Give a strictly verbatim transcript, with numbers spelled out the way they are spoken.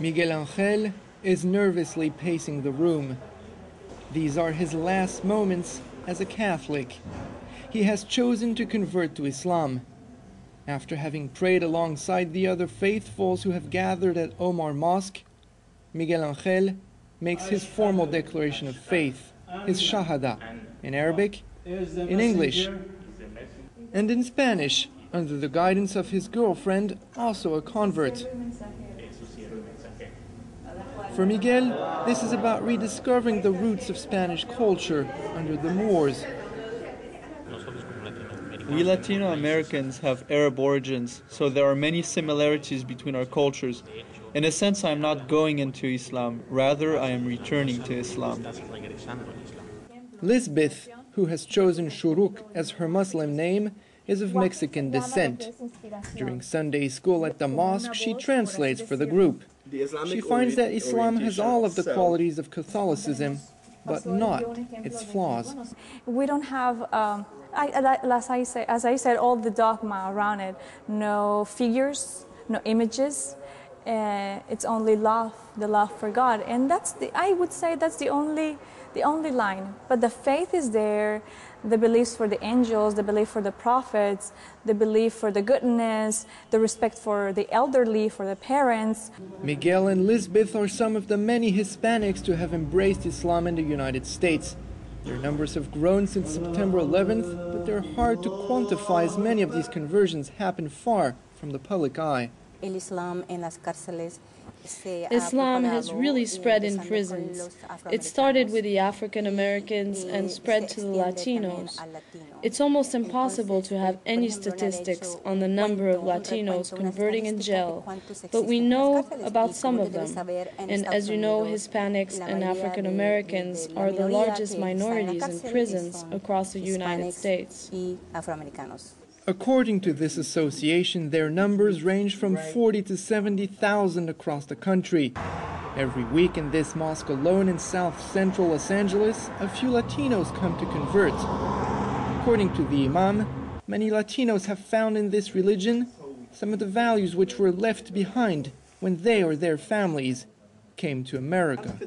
Miguel Angel is nervously pacing the room. These are his last moments as a Catholic. He has chosen to convert to Islam. After having prayed alongside the other faithfuls who have gathered at Omar Mosque, Miguel Angel makes his formal declaration of faith, his Shahada, in Arabic, in English, and in Spanish, under the guidance of his girlfriend, also a convert. For Miguel, this is about rediscovering the roots of Spanish culture under the Moors. We Latino Americans have Arab origins, so there are many similarities between our cultures. In a sense, I am not going into Islam, rather I am returning to Islam. Lisbeth, who has chosen Shuruq as her Muslim name, is of Mexican descent. During Sunday school at the mosque, she translates for the group. She finds that Islam has all of the qualities of Catholicism, but not its flaws. We don't have, um, I, as, I say, as I said, all the dogma around it. No figures, no images. Uh, it's only love, the love for God, and that's the. I would say that's the only, the only line. But the faith is there, the beliefs for the angels, the belief for the prophets, the belief for the goodness, the respect for the elderly, for the parents. Miguel and Lisbeth are some of the many Hispanics to have embraced Islam in the United States. Their numbers have grown since September eleventh, but they're hard to quantify, as many of these conversions happen far from the public eye. Islam has really spread in prisons. It started with the African Americans and spread to the Latinos. It's almost impossible to have any statistics on the number of Latinos converting in jail, but we know about some of them. And as you know, Hispanics and African Americans are the largest minorities in prisons across the United States. According to this association, their numbers range from forty to seventy thousand across the country. Every week in this mosque alone in South Central Los Angeles, a few Latinos come to convert. According to the Imam, many Latinos have found in this religion some of the values which were left behind when they or their families came to America.